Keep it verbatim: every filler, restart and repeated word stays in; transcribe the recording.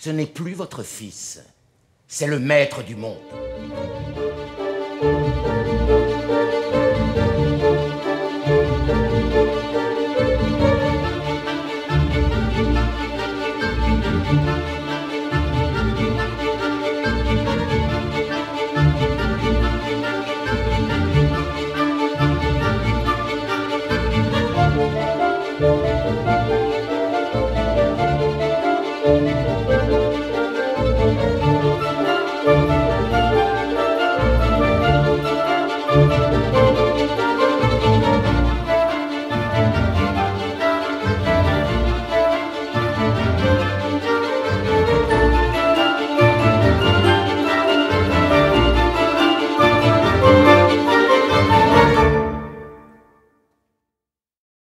Ce n'est plus votre fils, c'est le maître du monde. Thank you.